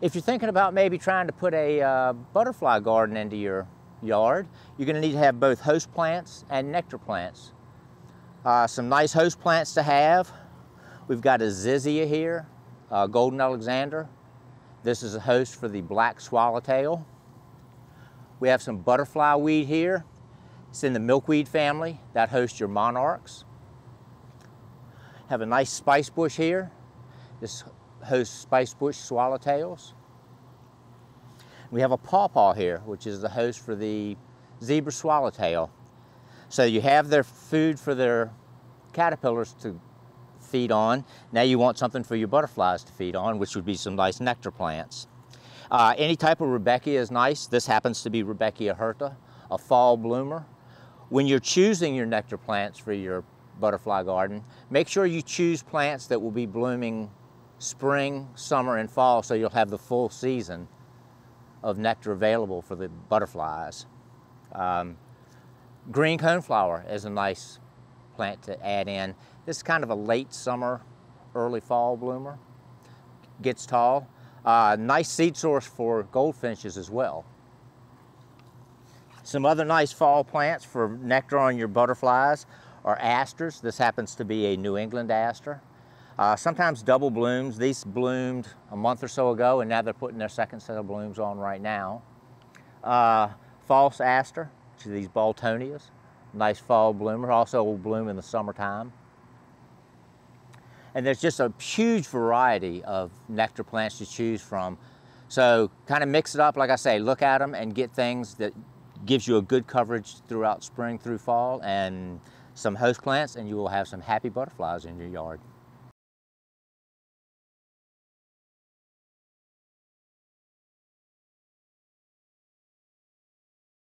If you're thinking about maybe trying to put a butterfly garden into your yard, you're going to need to have both host plants and nectar plants. Some nice host plants to have. We've got a zizia here, golden Alexander. This is a host for the black swallowtail. We have some butterfly weed here. It's in the milkweed family. That hosts your monarchs. Have a nice spice bush here. This hosts spice bush swallowtails. We have a pawpaw here, which is the host for the zebra swallowtail. So you have their food for their caterpillars to feed on. Now you want something for your butterflies to feed on, which would be some nice nectar plants. Any type of Rudbeckia is nice. This happens to be Rudbeckia hirta, a fall bloomer. When you're choosing your nectar plants for your butterfly garden, make sure you choose plants that will be blooming spring, summer, and fall, so you'll have the full season of nectar available for the butterflies. Green coneflower is a nice plant to add in. This is kind of a late summer, early fall bloomer. Gets tall. Nice seed source for goldfinches as well. Some other nice fall plants for nectar on your butterflies are asters. This happens to be a New England aster. Sometimes double blooms. These bloomed a month or so ago, and now they're putting their second set of blooms on right now. False aster, which are these Baltonias. Nice fall bloomer, also will bloom in the summertime. And there's just a huge variety of nectar plants to choose from. So kind of mix it up, like I say, look at them and get things that gives you a good coverage throughout spring through fall, and some host plants, and you will have some happy butterflies in your yard.